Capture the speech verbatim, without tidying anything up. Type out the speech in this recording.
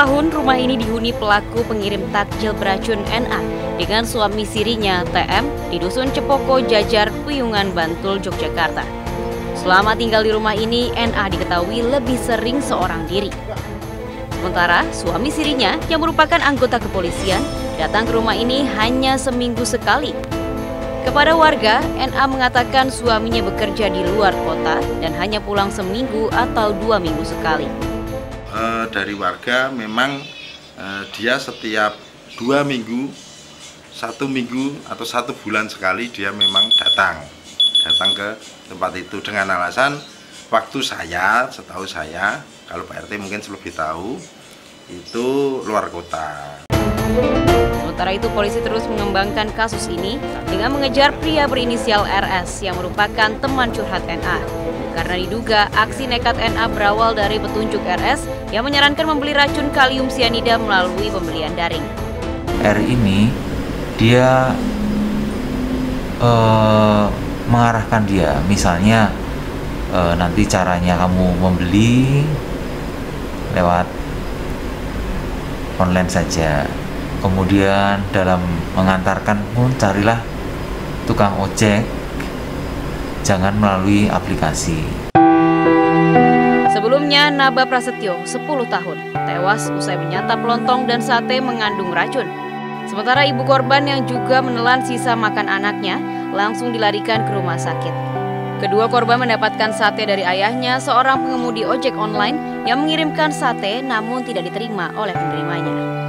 tahun rumah ini dihuni pelaku pengirim takjil beracun N A dengan suami sirinya T M di Dusun Cepoko, Jajar, Puyungan, Bantul, Yogyakarta. Selama tinggal di rumah ini, N A diketahui lebih sering seorang diri. Sementara suami sirinya yang merupakan anggota kepolisian datang ke rumah ini hanya seminggu sekali. Kepada warga, N A mengatakan suaminya bekerja di luar kota dan hanya pulang seminggu atau dua minggu sekali. E, dari warga memang e, dia setiap dua minggu, satu minggu atau satu bulan sekali dia memang datang. Datang ke tempat itu dengan alasan waktu saya, setahu saya, kalau Pak R T mungkin lebih tahu, itu luar kota. Sementara itu, polisi terus mengembangkan kasus ini dengan mengejar pria berinisial R S yang merupakan teman curhat N A. Karena diduga aksi nekat N A berawal dari petunjuk R S yang menyarankan membeli racun kalium sianida melalui pembelian daring. R ini, dia uh, mengarahkan dia, misalnya uh, nanti caranya kamu membeli lewat online saja, kemudian dalam mengantarkan pun carilah tukang ojek, jangan melalui aplikasi. Sebelumnya Naba Prasetyo, sepuluh tahun, tewas usai menyantap lontong dan sate mengandung racun. Sementara ibu korban yang juga menelan sisa makan anaknya langsung dilarikan ke rumah sakit. Kedua korban mendapatkan sate dari ayahnya, seorang pengemudi ojek online yang mengirimkan sate namun tidak diterima oleh penerimanya.